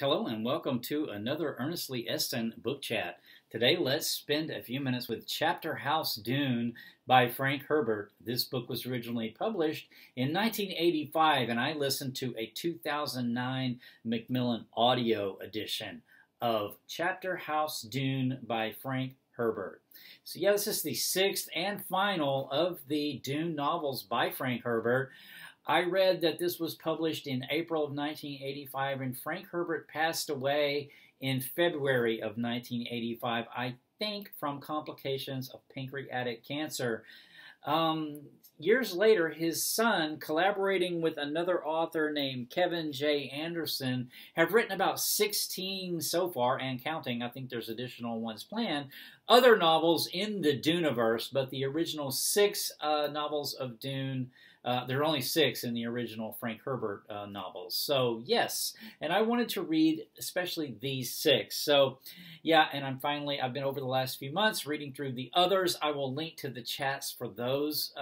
Hello and welcome to another Earnestly Eston book chat. Today let's spend a few minutes with Chapterhouse Dune by Frank Herbert. This book was originally published in 1985 and I listened to a 2009 Macmillan audio edition of Chapterhouse Dune by Frank Herbert. So yeah, this is the sixth and final of the Dune novels by Frank Herbert. I read that this was published in April of 1985, and Frank Herbert passed away in February of 1985, I think from complications of pancreatic cancer. Years later, his son, collaborating with another author named Kevin J. Anderson, have written about 16 so far, and counting, I think there's additional ones planned, other novels in the Dune-iverse, but the original six novels of Dune, there are only six in the original Frank Herbert novels. So, yes, and I wanted to read especially these six. So, yeah, and I've been over the last few months reading through the others. I will link to the chats for those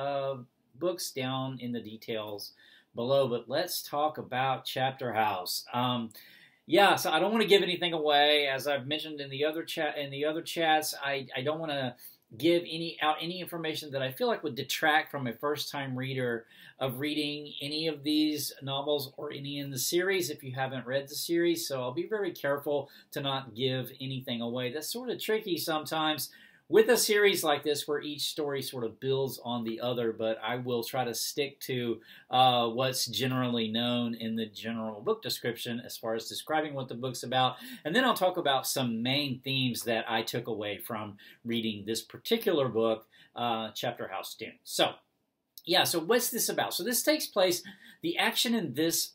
books down in the details below. But let's talk about Chapterhouse. Yeah, so I don't want to give anything away. As I've mentioned in the other chats, I don't want to give any information that I feel like would detract from a first-time reader of reading any of these novels or any in the series if you haven't read the series. So I'll be very careful to not give anything away. That's sort of tricky sometimes with a series like this where each story sort of builds on the other, but I will try to stick to what's generally known in the general book description as far as describing what the book's about. And then I'll talk about some main themes that I took away from reading this particular book, Chapterhouse Dune. So, yeah, so what's this about? So this takes place, the action in this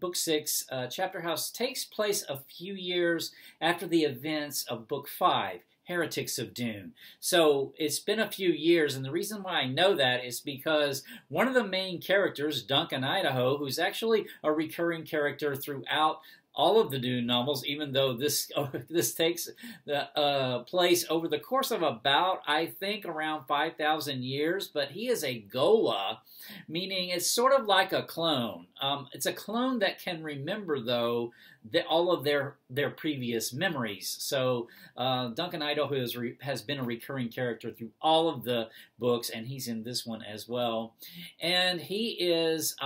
book six, Chapterhouse, takes place a few years after the events of book five, Heretics of Dune. So it's been a few years, and the reason why I know that is because one of the main characters, Duncan Idaho, who's actually a recurring character throughout all of the Dune novels, even though this takes the place over the course of about, I think, around 5,000 years, but he is a Gola, meaning it's sort of like a clone. It's a clone that can remember, though, all of their previous memories. So Duncan Idaho has been a recurring character through all of the books, and he's in this one as well. And he is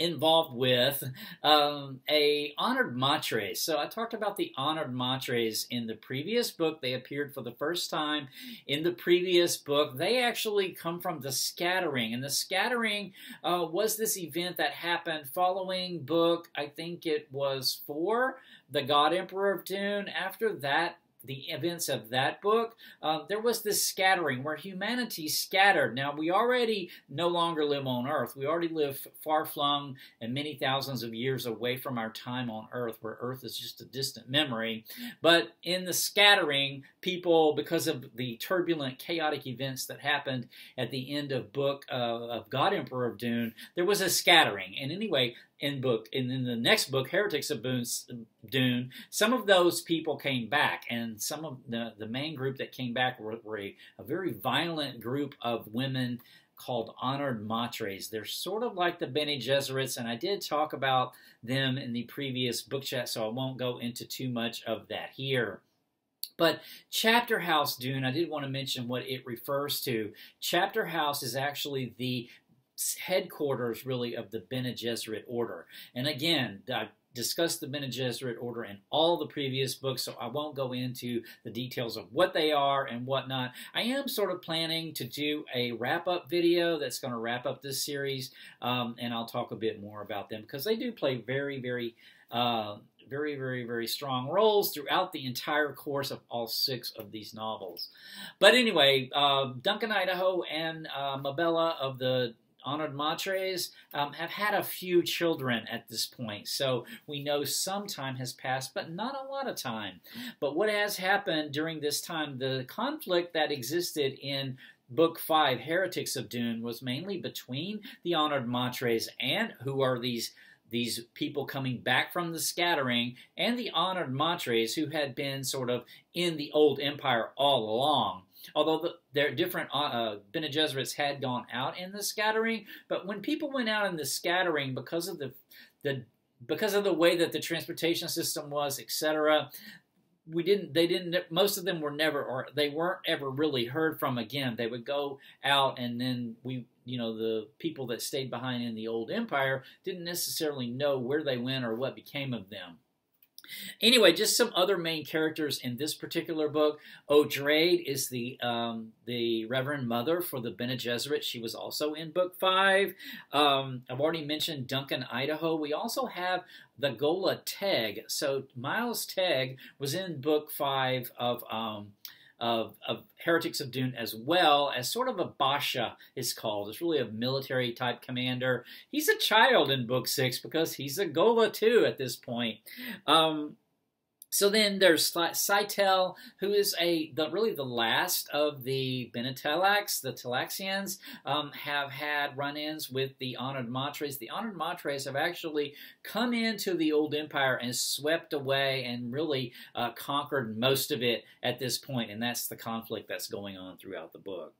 involved with a Honored Matres. So I talked about the Honored Matres in the previous book. They appeared for the first time in the previous book. They actually come from the Scattering, and the Scattering was this event that happened following book, I think it was 4, The God Emperor of Dune. After that, the events of that book, there was this scattering where humanity scattered. Now, we already no longer live on Earth. We already live far-flung and many thousands of years away from our time on Earth, where Earth is just a distant memory. But in the Scattering, people, because of the turbulent, chaotic events that happened at the end of book of God Emperor of Dune, there was a scattering. And anyway, in the next book, Heretics of Dune, some of those people came back, and some of the main group that came back were a very violent group of women called Honored Matres. They're sort of like the Bene Gesserits, and I did talk about them in the previous book chat, so I won't go into too much of that here. But Chapterhouse Dune, I did want to mention what it refers to. Chapterhouse is actually the headquarters, really, of the Bene Gesserit order. And again, I've discussed the Bene Gesserit order in all the previous books, so I won't go into the details of what they are and whatnot. I am sort of planning to do a wrap-up video that's going to wrap up this series, and I'll talk a bit more about them, because they do play very, very strong roles throughout the entire course of all six of these novels. But anyway, Duncan Idaho and Murbella of the Honored Matres have had a few children at this point, so we know some time has passed, but not a lot of time. But what has happened during this time, the conflict that existed in Book 5, Heretics of Dune, was mainly between the Honored Matres and, who are these people coming back from the Scattering, and the Honored Matres, who had been sort of in the old empire all along. Although their different Bene Gesserits had gone out in the Scattering, but when people went out in the Scattering, because of the because of the way that the transportation system was, etc., most of them were never, or they weren't ever really heard from again. They would go out, and then the people that stayed behind in the old empire didn't necessarily know where they went or what became of them. Anyway, just some other main characters in this particular book. Odrade is the Reverend Mother for the Bene Gesserit. She was also in Book 5. I've already mentioned Duncan Idaho. We also have the Gola Teg. So Miles Teg was in Book 5 of Heretics of Dune, as well as sort of a basha is called. It's really a military-type commander. He's a child in Book 6 because he's a Gola, too, at this point. So then there's Saitel, who is really the last of the Bene Tleilax. The Tleilaxians have had run-ins with the Honored Matres. The Honored Matres have actually come into the old empire and swept away and really conquered most of it at this point, and that's the conflict that's going on throughout the book.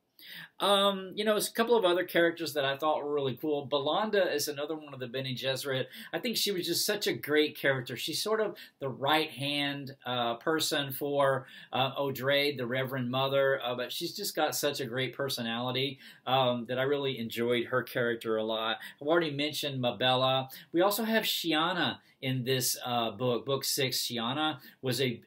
It's a couple of other characters that I thought were really cool. Belonda is another one of the Bene Gesserit. I think she was just such a great character. She's sort of the right-hand person for Odrade, the Reverend Mother, but she's just got such a great personality that I really enjoyed her character a lot. I've already mentioned Murbella. We also have Shiana in this book. Book 6, Shiana was a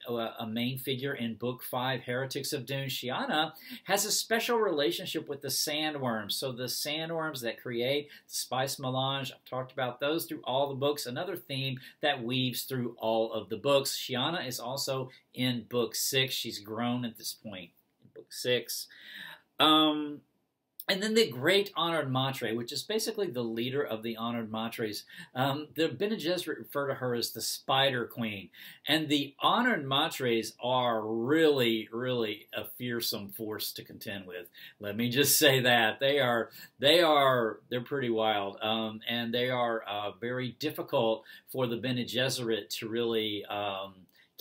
main figure in Book 5, Heretics of Dune. Shiana has a special relationship with the sandworms. So the sandworms that create spice melange, I've talked about those through all the books. Another theme that weaves through all of the books. Shiana is also in Book 6. She's grown at this point in Book 6. And then the Great Honored Matre, which is basically the leader of the Honored Matres. The Bene Gesserit refer to her as the Spider Queen. And the Honored Matres are really, really a fearsome force to contend with. Let me just say that. They're pretty wild. And they are very difficult for the Bene Gesserit to really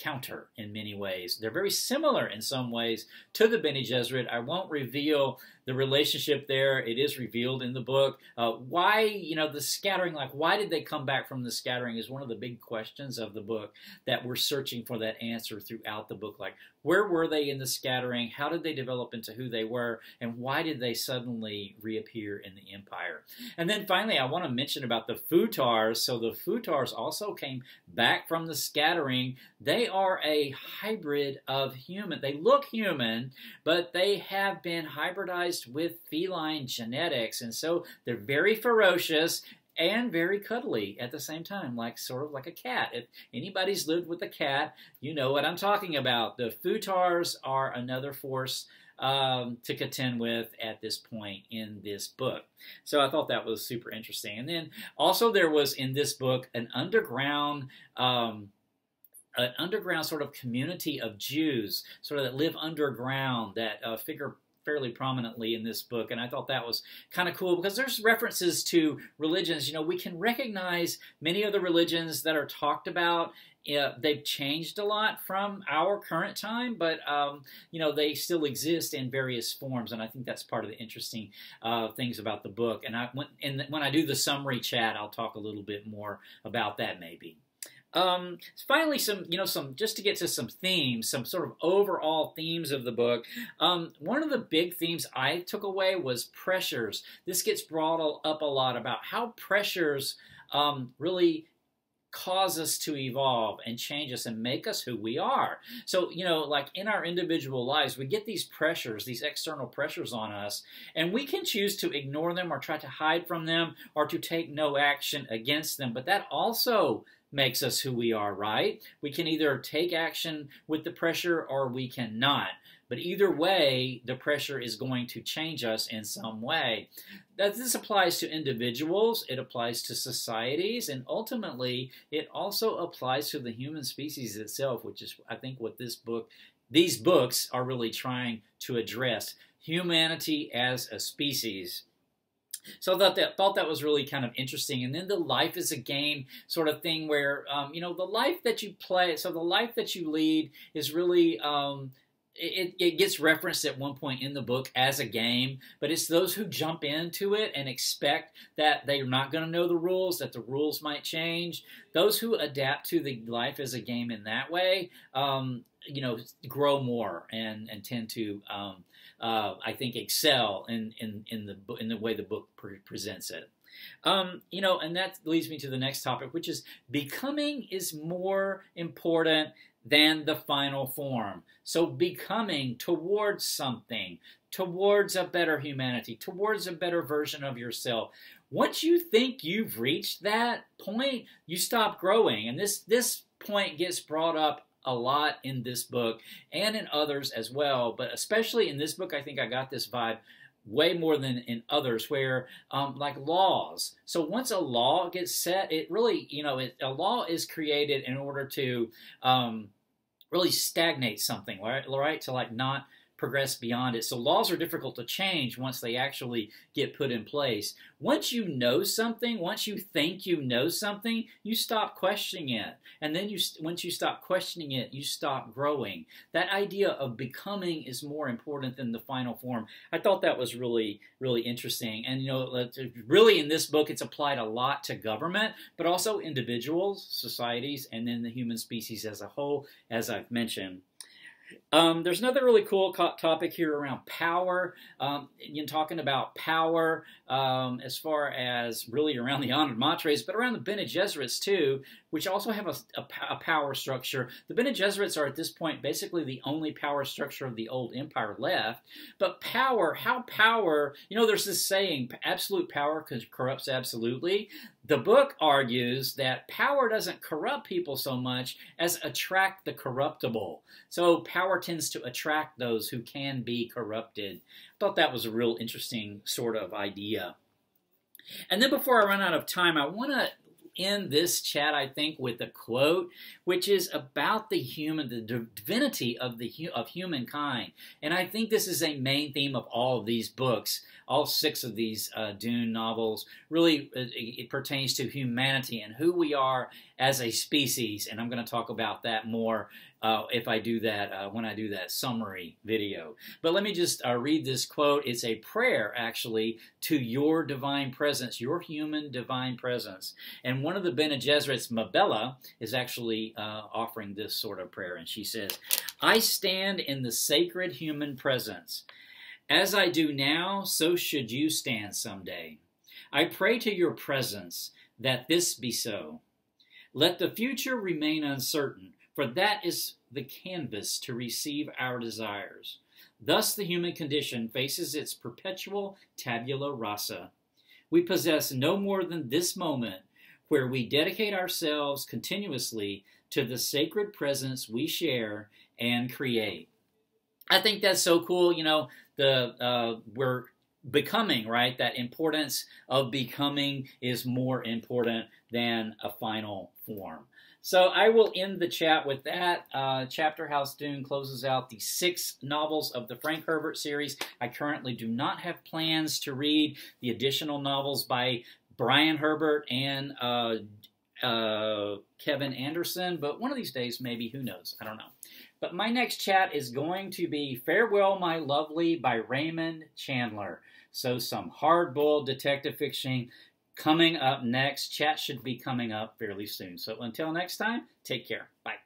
counter in many ways. They're very similar in some ways to the Bene Gesserit. I won't reveal the relationship there. It is revealed in the book. Why, the scattering, like why did they come back from the scattering is one of the big questions of the book that we're searching for that answer throughout the book. Like, where were they in the scattering? How did they develop into who they were? And why did they suddenly reappear in the empire? And then finally, I want to mention about the futars. So the futars also came back from the scattering. They are a hybrid of human. They look human, but they have been hybridized with feline genetics. And so they're very ferocious and very cuddly at the same time, sort of like a cat. If anybody's lived with a cat, you know what I'm talking about. The futars are another force to contend with at this point in this book. So I thought that was super interesting. And then also there was in this book an underground sort of community of Jews, sort of that live underground, that figure fairly prominently in this book, and I thought that was kind of cool because there's references to religions. We can recognize many of the religions that are talked about. They've changed a lot from our current time, but they still exist in various forms, and I think that's part of the interesting things about the book. And when I do the summary chat, I'll talk a little bit more about that maybe. Finally, just to get to some themes, some sort of overall themes of the book. One of the big themes I took away was pressures. This gets brought up a lot about how pressures really cause us to evolve and change us and make us who we are. So, like in our individual lives, we get these pressures, these external pressures on us, and we can choose to ignore them or try to hide from them or to take no action against them. But that also makes us who we are, right? We can either take action with the pressure or we cannot. But either way, the pressure is going to change us in some way. This applies to individuals, it applies to societies, and ultimately, it also applies to the human species itself, which is, I think, what these books are really trying to address. Humanity as a species. So I thought that was really kind of interesting. And then the life is a game sort of thing where, the life that you play, so the life that you lead is really It gets referenced at one point in the book as a game, but it's those who jump into it and expect that they're not going to know the rules, that the rules might change. Those who adapt to the life as a game in that way, you know, grow more and tend to, I think, excel in the way the book presents it. You know, and that leads me to the next topic, which is becoming is more important than the final form. So becoming towards something, towards a better humanity, towards a better version of yourself. Once you think you've reached that point, you stop growing. And this point gets brought up a lot in this book and in others as well. But especially in this book, I think I got this vibe way more than in others, where like laws. So once a law gets set, it really, you know, a law is created in order to really stagnate something, right? To like not progress beyond it. So laws are difficult to change once they actually get put in place. Once you know something, once you think you know something, you stop questioning it. And then once you stop questioning it, you stop growing. That idea of becoming is more important than the final form. I thought that was really, really interesting. And, you know, really in this book, it's applied a lot to government, but also individuals, societies, and then the human species as a whole, as I've mentioned. There's another really cool topic here around power. You're talking about power as far as really around the Honored Matres, but around the Bene Gesserits too, which also have a power structure. The Bene Gesserits are at this point basically the only power structure of the old empire left. But power, how power, you know, there's this saying, absolute power corrupts absolutely. The book argues that power doesn't corrupt people so much as attract the corruptible. So power tends to attract those who can be corrupted. I thought that was a real interesting sort of idea. And then before I run out of time, I want to end this chat, I think, with a quote, which is about the divinity of humankind. And I think this is a main theme of all of these books. All six of these Dune novels really it pertains to humanity and who we are as a species. And I'm going to talk about that more if I do that when I do that summary video. But let me just read this quote. It's a prayer, actually, to your divine presence, your human divine presence. And one of the Bene Gesserits, Murbella, is actually offering this sort of prayer. And she says, "I stand in the sacred human presence. As I do now, so should you stand someday. I pray to your presence that this be so. Let the future remain uncertain, for that is the canvas to receive our desires. Thus the human condition faces its perpetual tabula rasa. We possess no more than this moment, where we dedicate ourselves continuously to the sacred presence we share and create." I think that's so cool. You know, we're becoming, right? That importance of becoming is more important than a final form. So I will end the chat with that. Chapterhouse Dune closes out the 6 novels of the Frank Herbert series. I currently do not have plans to read the additional novels by Brian Herbert and Kevin Anderson, but one of these days, maybe, who knows? I don't know. But my next chat is going to be Farewell, My Lovely by Raymond Chandler. So some hard-boiled detective fiction coming up next. Chat should be coming up fairly soon. So until next time, take care. Bye.